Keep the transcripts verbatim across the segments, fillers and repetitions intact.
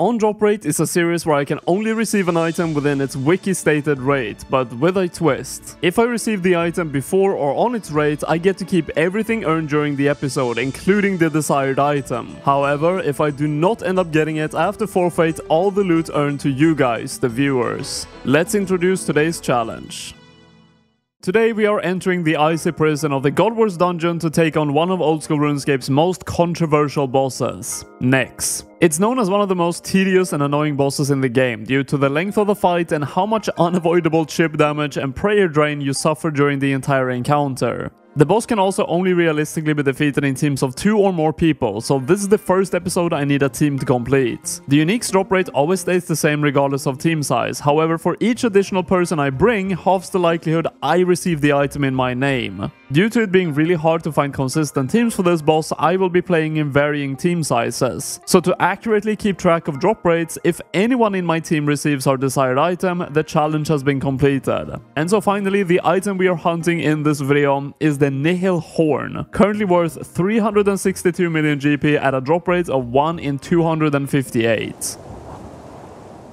On drop rate is a series where I can only receive an item within its wiki stated rate, but with a twist. If I receive the item before or on its rate, I get to keep everything earned during the episode, including the desired item. However, if I do not end up getting it, I have to forfeit all the loot earned to you guys, the viewers. Let's introduce today's challenge. Today we are entering the icy prison of the God Wars dungeon to take on one of old school RuneScape's most controversial bosses, Nex. It's known as one of the most tedious and annoying bosses in the game due to the length of the fight and how much unavoidable chip damage and prayer drain you suffer during the entire encounter. The boss can also only realistically be defeated in teams of two or more people, so this is the first episode I need a team to complete. The unique's drop rate always stays the same regardless of team size, however for each additional person I bring, halves the likelihood I receive the item in my name. Due to it being really hard to find consistent teams for this boss, I will be playing in varying team sizes. So to accurately keep track of drop rates, if anyone in my team receives our desired item, the challenge has been completed. And so finally, the item we are hunting in this video is the Nihil Horn, currently worth three hundred sixty-two million G P at a drop rate of one in two hundred fifty-eight.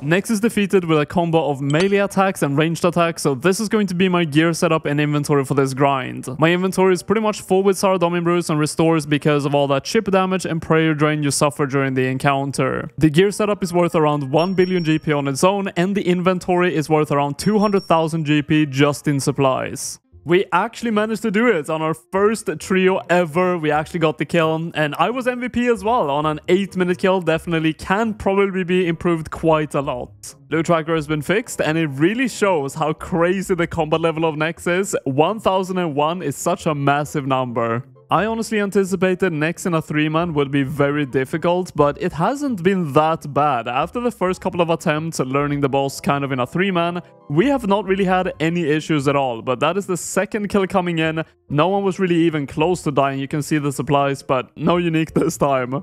Nex is defeated with a combo of melee attacks and ranged attacks, so this is going to be my gear setup and inventory for this grind. My inventory is pretty much full with Saradomin brews and restores because of all that chip damage and prayer drain you suffer during the encounter. The gear setup is worth around one billion G P on its own, and the inventory is worth around two hundred thousand G P just in supplies. We actually managed to do it on our first trio ever. We actually got the kill, and I was M V P as well on an eight minute kill. Definitely can probably be improved quite a lot. Loot tracker has been fixed, and it really shows how crazy the combat level of Nex is. one thousand one is such a massive number. I honestly anticipated Nex in a three man would be very difficult, but it hasn't been that bad. After the first couple of attempts at learning the boss kind of in a three man, we have not really had any issues at all, but that is the second kill coming in. No one was really even close to dying. You can see the supplies, but no unique this time.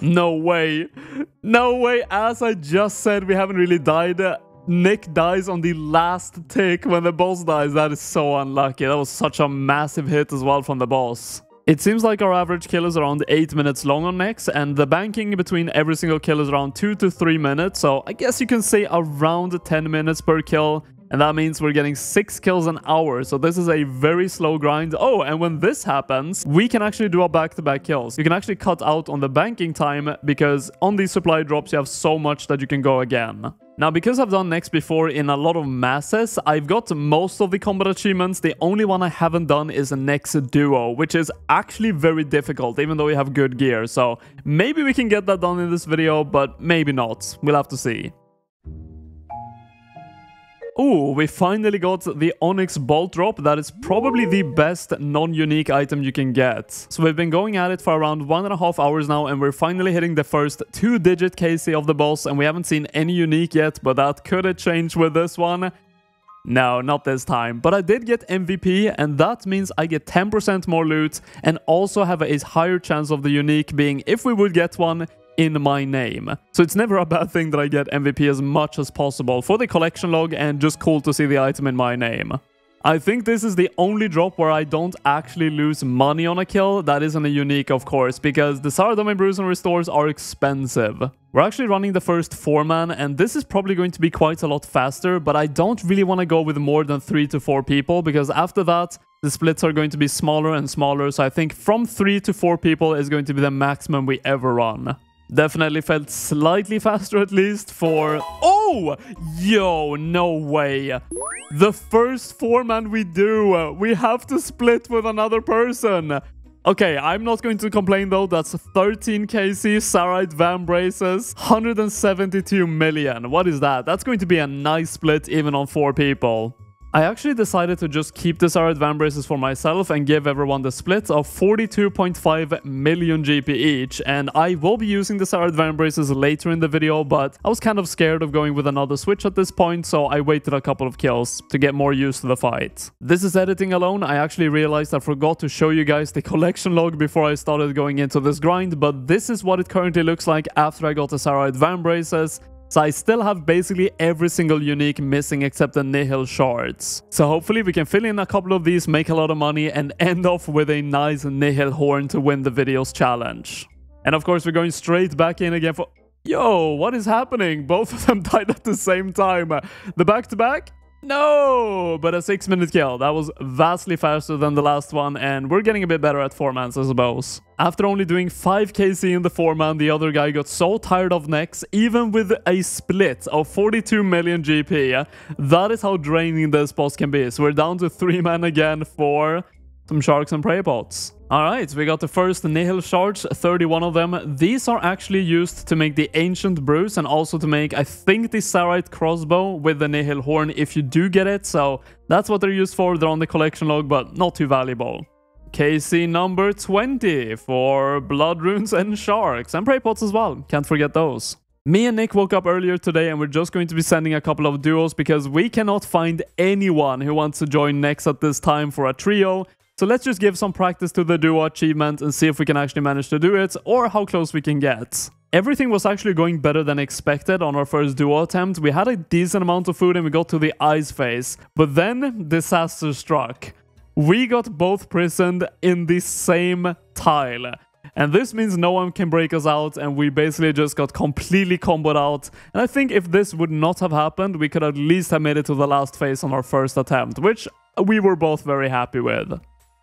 No way. No way. As I just said, we haven't really died. Nick dies on the last tick when the boss dies. That is so unlucky. That was such a massive hit as well from the boss. It seems like our average kill is around eight minutes long on Nex, and the banking between every single kill is around two to three minutes, so I guess you can say around ten minutes per kill, and that means we're getting six kills an hour, so this is a very slow grind. Oh, and when this happens, we can actually do our back-to-back kills. You can actually cut out on the banking time, because on these supply drops you have so much that you can go again. Now, because I've done Nex before in a lot of masses, I've got most of the combat achievements. The only one I haven't done is a Nex Duo, which is actually very difficult, even though we have good gear. So maybe we can get that done in this video, but maybe not. We'll have to see. Ooh, we finally got the Onyx Bolt drop. That is probably the best non-unique item you can get. So we've been going at it for around one and a half hours now, and we're finally hitting the first two digit K C of the boss, and we haven't seen any unique yet, but that could change with this one. No, not this time. But I did get M V P, and that means I get ten percent more loot, and also have a higher chance of the unique being, if we would get one, in my name. So it's never a bad thing that I get M V P as much as possible for the collection log, and just cool to see the item in my name. I think this is the only drop where I don't actually lose money on a kill. That isn't a unique, of course, because the Saradomin brews and restores are expensive. We're actually running the first four man, and this is probably going to be quite a lot faster, but I don't really want to go with more than three to four people, because after that, the splits are going to be smaller and smaller, so I think from three to four people is going to be the maximum we ever run. Definitely felt slightly faster at least for... Oh! Yo, no way. The first four man we do, we have to split with another person. Okay, I'm not going to complain though. That's thirteen K C, Zaryte Vambraces, one hundred seventy-two million. What is that? That's going to be a nice split even on four people. I actually decided to just keep the Zaryte Vambraces for myself and give everyone the split of forty-two point five million G P each, and I will be using the Zaryte Vambraces later in the video, but I was kind of scared of going with another switch at this point, so I waited a couple of kills to get more used to the fight. This is editing alone. I actually realized I forgot to show you guys the collection log before I started going into this grind, but this is what it currently looks like after I got the Zaryte Vambraces. So I still have basically every single unique missing except the Nihil Shards. So hopefully we can fill in a couple of these, make a lot of money, and end off with a nice Nihil Horn to win the video's challenge. And of course, we're going straight back in again for... Yo, what is happening? Both of them died at the same time. The back-to-back? No! But a six minute kill. That was vastly faster than the last one, and we're getting a bit better at four mans, I suppose. After only doing five K C in the four man, the other guy got so tired of necks, even with a split of forty-two million G P. That is how draining this boss can be. So we're down to three man again for some sharks and prey pots. Alright, we got the first Nihil Shards, thirty-one of them. These are actually used to make the Ancient Brews and also to make, I think, the Zaryte Crossbow with the Nihil Horn if you do get it. So that's what they're used for. They're on the collection log, but not too valuable. K C number twenty for blood runes and sharks and prey pots as well. Can't forget those. Me and Nick woke up earlier today and we're just going to be sending a couple of duos because we cannot find anyone who wants to join next at this time for a trio. So let's just give some practice to the duo achievement and see if we can actually manage to do it, or how close we can get. Everything was actually going better than expected on our first duo attempt. We had a decent amount of food and we got to the ice phase, but then disaster struck. We got both prisoned in the same tile. And this means no one can break us out, and we basically just got completely comboed out. And I think if this would not have happened, we could at least have made it to the last phase on our first attempt, which we were both very happy with.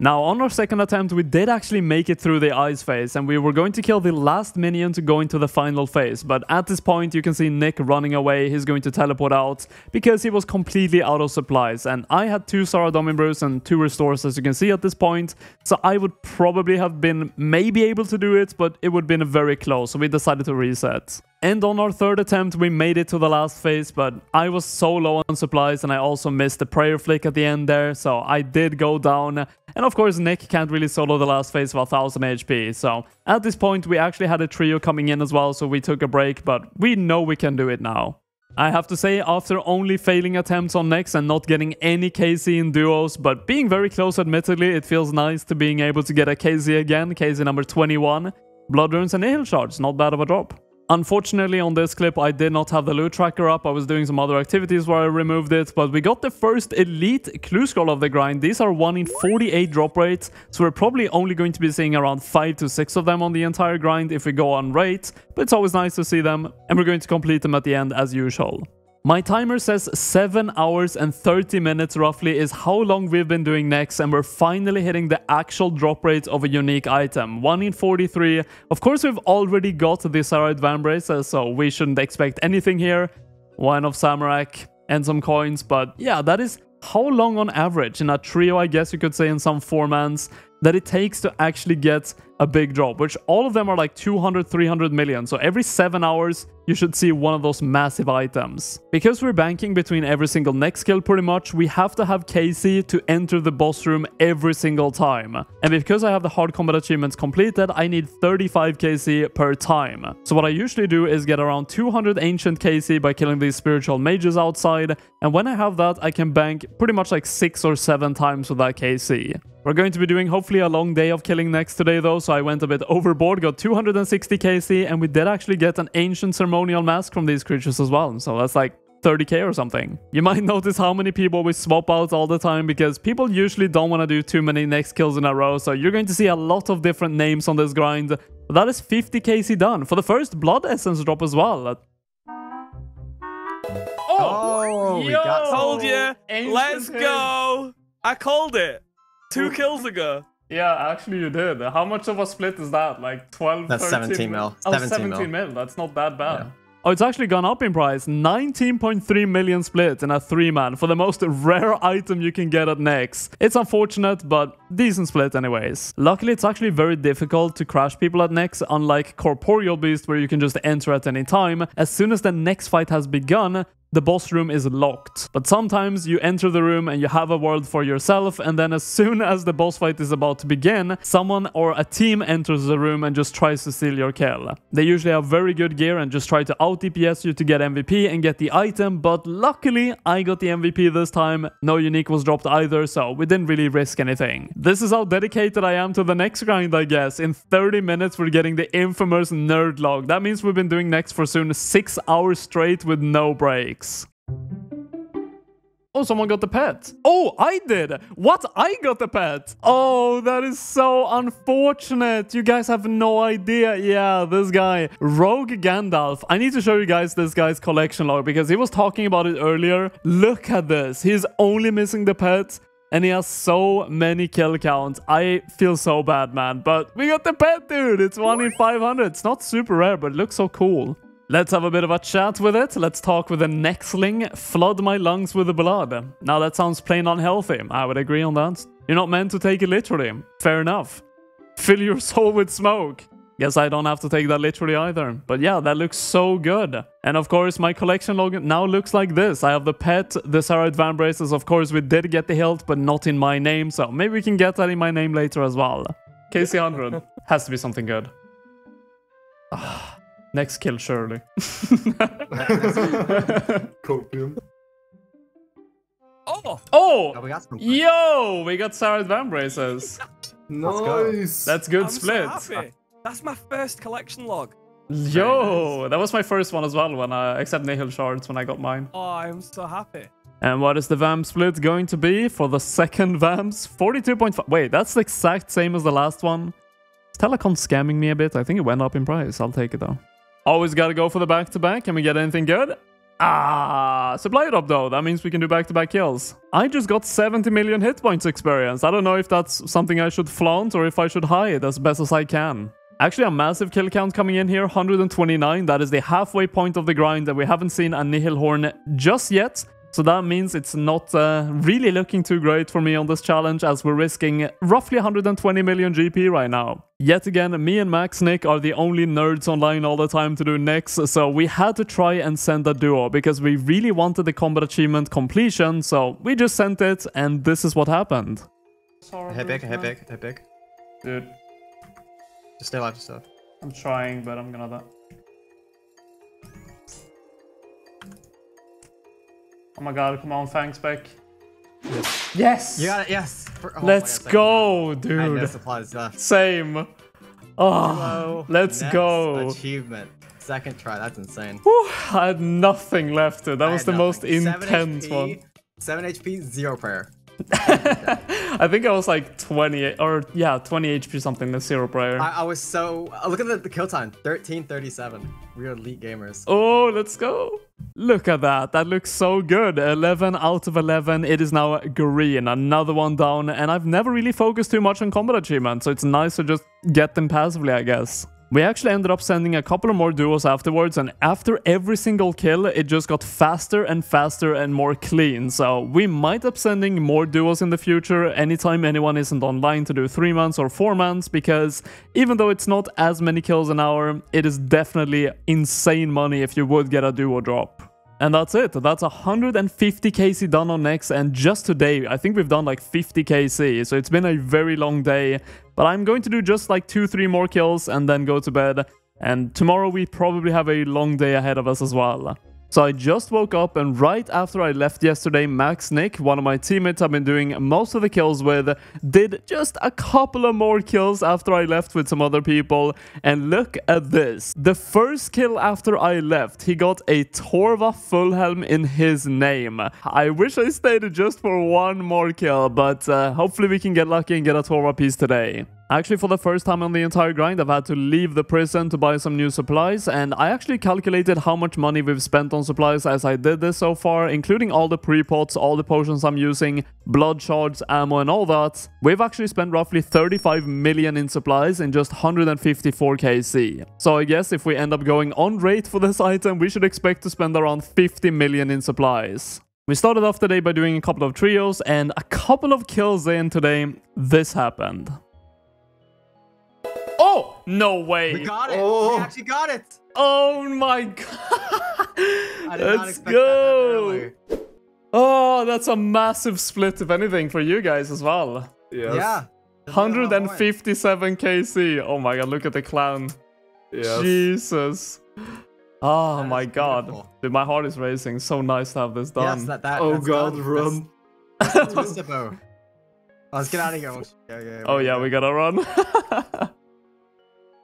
Now, on our second attempt, we did actually make it through the ice phase, and we were going to kill the last minion to go into the final phase. But at this point, you can see Nick running away. He's going to teleport out because he was completely out of supplies. And I had two Saradomin brews and two restores, as you can see at this point. So I would probably have been maybe able to do it, but it would have been very close. So we decided to reset. And on our third attempt, we made it to the last phase, but I was so low on supplies, and I also missed the prayer flick at the end there, so I did go down. And of course, Nick can't really solo the last phase of one thousand H P, so at this point, we actually had a trio coming in as well, so we took a break, but we know we can do it now. I have to say, after only failing attempts on Nex and not getting any K C in duos, but being very close admittedly, it feels nice to being able to get a K C again, K C number twenty-one, blood runes and Nihil Shards, not bad of a drop. Unfortunately, on this clip, I did not have the loot tracker up. I was doing some other activities where I removed it, but we got the first elite clue scroll of the grind. These are one in forty-eight drop rates, so we're probably only going to be seeing around five to six of them on the entire grind if we go on rate, but it's always nice to see them, and we're going to complete them at the end as usual. My timer says seven hours and thirty minutes roughly is how long we've been doing next, and we're finally hitting the actual drop rate of a unique item, one in forty-three. Of course, we've already got the Zaryte Vambraces, so we shouldn't expect anything here. Wine of Samarak and some coins, but yeah, that is how long on average in a trio, I guess you could say in some four mans, that it takes to actually get a big drop, which all of them are like two hundred, three hundred million. So every seven hours, you should see one of those massive items. Because we're banking between every single next kill pretty much, we have to have K C to enter the boss room every single time. And because I have the hard combat achievements completed, I need thirty-five K C per time. So what I usually do is get around two hundred ancient K C by killing these spiritual mages outside. And when I have that, I can bank pretty much like six or seven times with that K C. We're going to be doing hopefully a long day of killing next today though, so I went a bit overboard, got two hundred sixty K C, and we did actually get an ancient ceremonial mask from these creatures as well, so that's like thirty K or something. You might notice how many people we swap out all the time, because people usually don't want to do too many next kills in a row, so you're going to see a lot of different names on this grind. But that is fifty K C done for the first blood essence drop as well. Oh, oh yo, we got told you. Let's go. I called it. Two kills ago. Yeah, actually you did. How much of a split is that? Like twelve, that's thirteen? seventeen mil. Oh, seventeen mil. That's not that bad. Yeah. Oh, it's actually gone up in price. nineteen point three million split in a three man for the most rare item you can get at Nex. It's unfortunate, but decent split anyways. Luckily, it's actually very difficult to crash people at Nex, unlike Corporeal Beast, where you can just enter at any time. As soon as the next fight has begun, the boss room is locked. But sometimes you enter the room and you have a world for yourself, and then as soon as the boss fight is about to begin, someone or a team enters the room and just tries to steal your kill. They usually have very good gear and just try to out D P S you to get M V P and get the item, but luckily I got the M V P this time. No unique was dropped either, so we didn't really risk anything. This is how dedicated I am to the next grind, I guess. In thirty minutes we're getting the infamous nerd log. That means we've been doing next for soon six hours straight with no break. Oh, someone got the pet. Oh, I did. What? I got the pet. Oh, that is so unfortunate. You guys have no idea. Yeah, this guy, Rogue Gandalf. I need to show you guys this guy's collection log because he was talking about it earlier. Look at this. He's only missing the pet. And he has so many kill counts. I feel so bad, man. But we got the pet, dude. It's one in five hundred. It's not super rare, but it looks so cool. Let's have a bit of a chat with it. Let's talk with the Nexling. Flood my lungs with the blood. Now, that sounds plain unhealthy. I would agree on that. You're not meant to take it literally. Fair enough. Fill your soul with smoke. Guess I don't have to take that literally either. But yeah, that looks so good. And of course, my collection log now looks like this. I have the pet, the Zaryte Vambraces. Of course, we did get the hilt, but not in my name. So maybe we can get that in my name later as well. K C one hundred. Has to be something good. Next kill, surely. Copium. Oh! Oh! Yeah, we got Yo! We got Zaryte Vambraces. Nice! That's good. I'm split. So that's my first collection log. Yo! Nice. That was my first one as well, when I, except Nihil Shards, when I got mine. Oh, I'm so happy. And what is the V A M split going to be for the second V A Ms? forty-two point five. Wait, that's the exact same as the last one. Is Telecom scamming me a bit? I think it went up in price. I'll take it though. Always gotta go for the back-to-back. Can we get anything good? Ah, supply drop though. That means we can do back-to-back kills. I just got seventy million hit points experience. I don't know if that's something I should flaunt or if I should hide as best as I can. Actually, a massive kill count coming in here, one hundred twenty-nine. That is the halfway point of the grind that we haven't seen a Nihil Horn just yet. So that means it's not uh, really looking too great for me on this challenge, as we're risking roughly one hundred twenty million G P right now. Yet again, me and Max Nick are the only nerds online all the time to do Nex, so we had to try and send a duo because we really wanted the combat achievement completion, so we just sent it, and this is what happened. Head back, head back, head back. Dude. Just stay alive, just stay alive. I'm trying, but I'm gonna die. Oh my god, come on, thanks, Beck. Yes! Yes! You got it, yes! For, oh let's god, go, dude! I know supplies left. Same. Oh, hello. Let's Next go. Achievement. Second try, that's insane. Whew, I had nothing left, dude. That I was the nothing. most intense seven H P, one. seven H P, zero prayer. I think I was like twenty, or yeah, twenty H P something, the zero prior. I, I was so... Look at the, the kill time, thirteen thirty-seven. We are elite gamers. Oh, let's go. Look at that. That looks so good. eleven out of eleven. It is now green. Another one down. And I've never really focused too much on combat achievements, so it's nice to just get them passively, I guess. We actually ended up sending a couple of more duos afterwards, and after every single kill, it just got faster and faster and more clean. So we might up sending more duos in the future anytime anyone isn't online to do three months or four months, because even though it's not as many kills an hour, it is definitely insane money if you would get a duo drop. And that's it. That's one hundred fifty K C done on Nex, and just today, I think we've done like fifty K C, so it's been a very long day. But I'm going to do just like two, three more kills and then go to bed. And tomorrow we probably have a long day ahead of us as well. So I just woke up, and right after I left yesterday, Max Nick, one of my teammates I've been doing most of the kills with, did just a couple of more kills after I left with some other people. And look at this. The first kill after I left, he got a Torva Fullhelm in his name. I wish I stayed just for one more kill, but uh, hopefully we can get lucky and get a Torva piece today. Actually, for the first time on the entire grind, I've had to leave the prison to buy some new supplies, and I actually calculated how much money we've spent on supplies as I did this so far, including all the pre-pots, all the potions I'm using, blood shards, ammo, and all that. We've actually spent roughly thirty-five million in supplies in just one hundred fifty-four K C. So I guess if we end up going on rate for this item, we should expect to spend around fifty million in supplies. We started off today by doing a couple of trios, and a couple of kills in today, this happened. Oh, no way. We got it. Oh. We actually got it. Oh my god. I did not expect that earlier. Oh, that's a massive split, if anything, for you guys as well. Yes. Yeah. one hundred fifty-seven K C. Oh my god, look at the clown. Yes. Jesus. Oh that my god. Beautiful. Dude, my heart is racing. So nice to have this done. Yes, that, that, oh that's god, done. Run. That's, that's oh, let's get out of here. Yeah, yeah, yeah, oh yeah, yeah, we gotta run.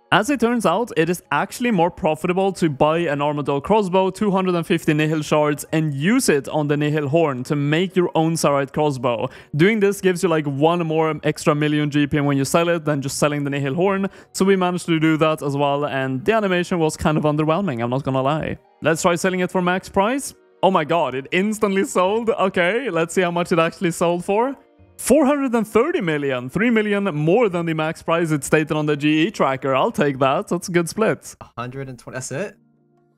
As it turns out, it is actually more profitable to buy an Armadyl Crossbow, two hundred fifty Nihil Shards, and use it on the Nihil Horn to make your own Zaryte Crossbow. Doing this gives you like one more extra million G P when you sell it than just selling the Nihil Horn, so we managed to do that as well, and the animation was kind of underwhelming, I'm not gonna lie. Let's try selling it for max price. Oh my god, it instantly sold. Okay, let's see how much it actually sold for. four hundred thirty million, three million more than the max price it stated on the G E tracker. I'll take that. That's a good split. one hundred twenty, that's it?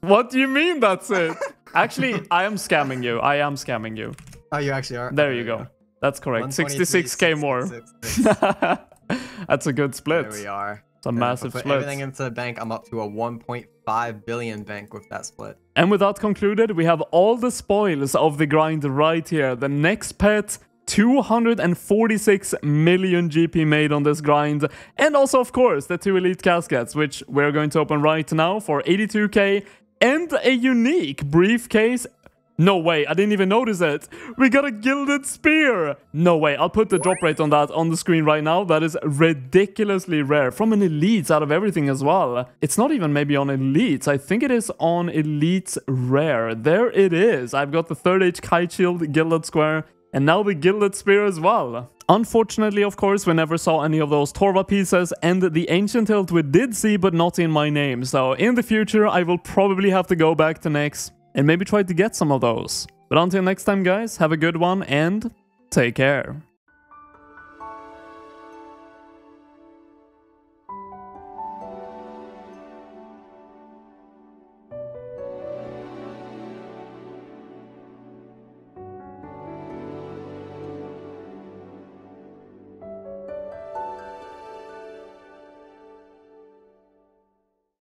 What do you mean that's it? Actually, I am scamming you. I am scamming you. Oh, you actually are? There, there you go. go. That's correct. sixty-six K more. That's a good split. There we are. It's a yeah, massive split. Everything into the bank, I'm up to a one point five billion bank with that split. And with that concluded, we have all the spoils of the grind right here. The next pet, two hundred forty-six million G P made on this grind, and also of course the two elite caskets, which we're going to open right now for eighty-two K, and a unique briefcase. No way, I didn't even notice it. We got a Gilded Spear. No way, I'll put the drop rate on that on the screen right now. That is ridiculously rare from an elite out of everything as well. It's not even maybe on elites. I think it is on elites rare. There it is. I've got the third Age Kite Shield, Gilded Square, and now the Gilded Spear as well. Unfortunately, of course, we never saw any of those Torva pieces, and the Ancient Hilt we did see, but not in my name. So in the future, I will probably have to go back to Nex and maybe try to get some of those. But until next time, guys, have a good one and take care.